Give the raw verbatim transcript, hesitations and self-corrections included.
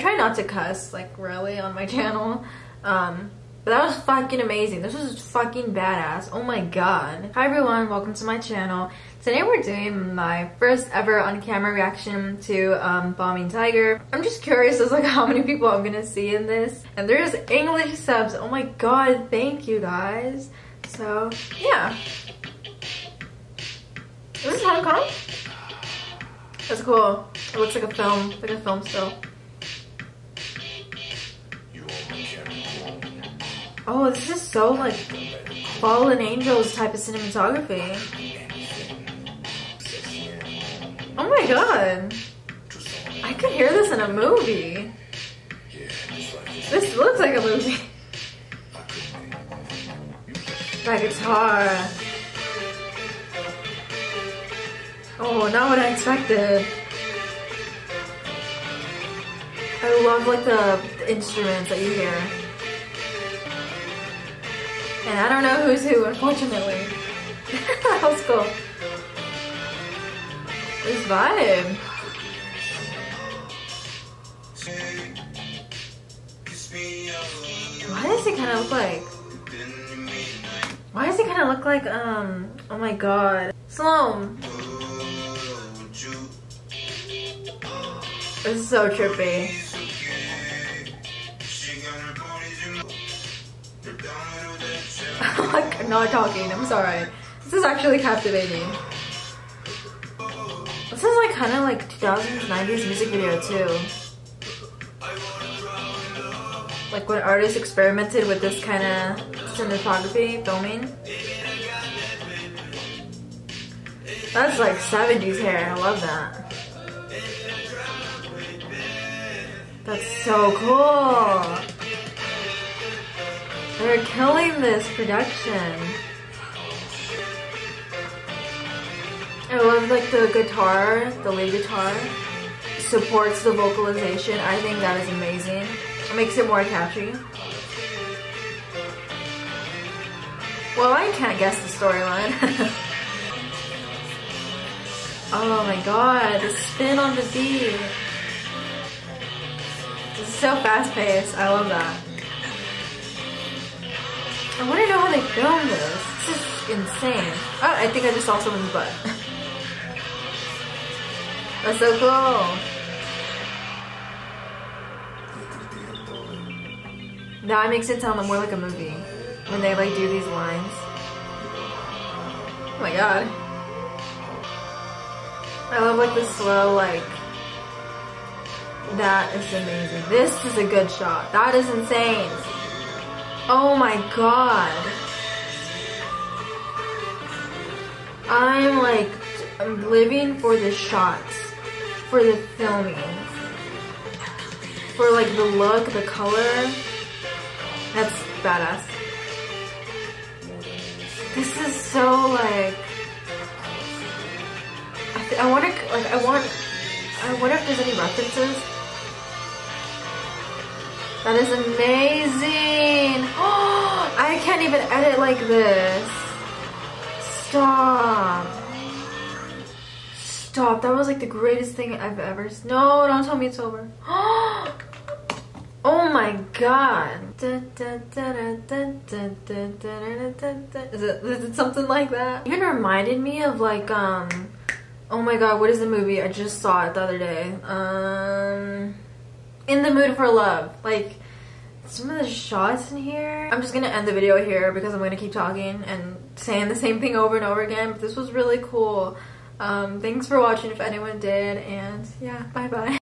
try not to cuss, like, really, on my channel. Um, but that was fucking amazing. This was fucking badass. Oh my god. Hi everyone, welcome to my channel. Today we're doing my first ever on-camera reaction to um, Balming Tiger. I'm just curious as like how many people I'm gonna see in this. And there's English subs. Oh my god, thank you guys. So, yeah. Is this Hong Kong? That's cool. It looks like a film, like a film still. Oh, this is so like Fallen Angels type of cinematography. Oh my god. I could hear this in a movie. This looks like a movie. That guitar. Oh, not what I expected. I love like the, the instruments that you hear. And I don't know who's who, unfortunately. That was cool. This vibe. Why does it kind of look like? Why does it kind of look like, um, oh my god. Sloan. This is so trippy. Like, I'm not talking, I'm sorry. This is actually captivating. This is like kind of like two thousands, nineties music video too. Like when artists experimented with this kind of cinematography, filming. That's like seventies hair, I love that. That's so cool. They're killing this production. I love like the guitar, the lead guitar supports the vocalization. I think that is amazing. It makes it more catchy. Well, I can't guess the storyline. Oh my god, the spin on the beat. This is so fast paced. I love that. I want to know how they filmed this. This is insane. Oh, I think I just saw someone's butt. That's so cool. Now it makes it sound more like a movie when they like do these lines. Oh my god. I love like the slow like. That is amazing. This is a good shot. That is insane. Oh my god. I'm like, I'm living for the shots, for the filming, for like the look, the color. That's badass. This is so like, I, th I wanna, like I want, I wonder if there's any references. That is amazing! Oh, I can't even edit like this. Stop. Stop. That was like the greatest thing I've ever seen. No, don't tell me it's over. Oh my god. Is it, is it something like that? It even reminded me of like, um, oh my god, what is the movie? I just saw it the other day. Um... In the Mood for Love. Like, some of the shots in here. I'm just gonna end the video here because I'm gonna keep talking and saying the same thing over and over again. But this was really cool. Um, thanks for watching if anyone did. And yeah, bye bye.